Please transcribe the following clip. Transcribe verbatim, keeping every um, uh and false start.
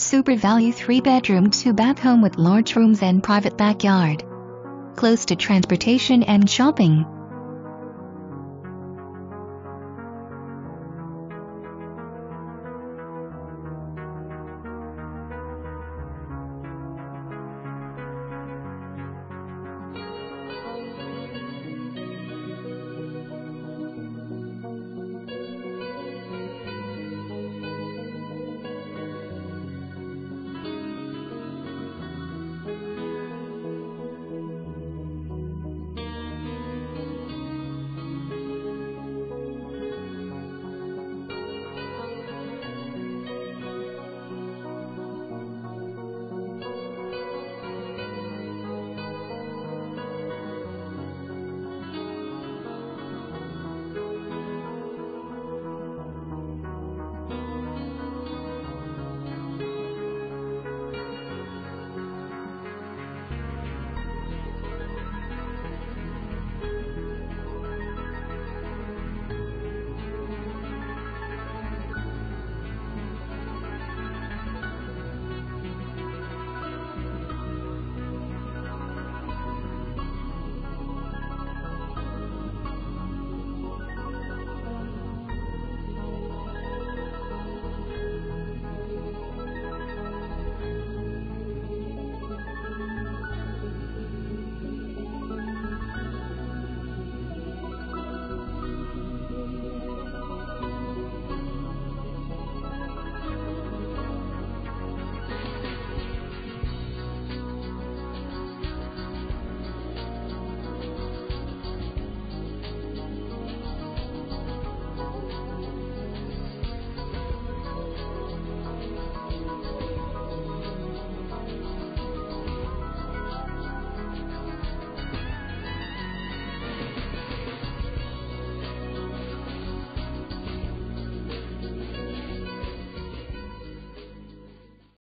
Super value three bedroom, two bath home with large rooms and private backyard. Close to transportation and shopping.